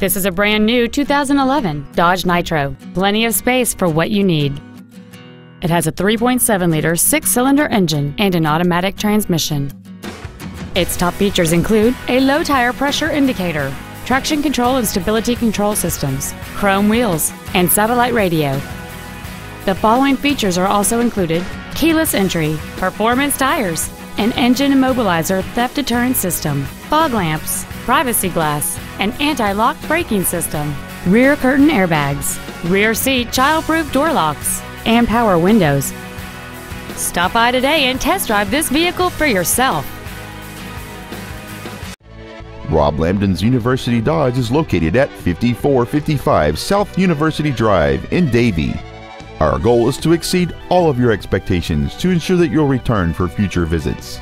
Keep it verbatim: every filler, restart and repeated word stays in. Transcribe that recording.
This is a brand new two thousand eleven Dodge Nitro. Plenty of space for what you need. It has a three point seven liter six-cylinder engine and an automatic transmission. Its top features include a low tire pressure indicator, traction control and stability control systems, chrome wheels, and satellite radio. The following features are also included: keyless entry, performance tires, an engine immobilizer theft deterrent system, fog lamps, privacy glass, an anti-lock braking system, rear curtain airbags, rear seat child-proof door locks, and power windows. Stop by today and test drive this vehicle for yourself. Rob Lambdin's University Dodge is located at fifty-four fifty-five South University Drive in Davie. Our goal is to exceed all of your expectations to ensure that you'll return for future visits.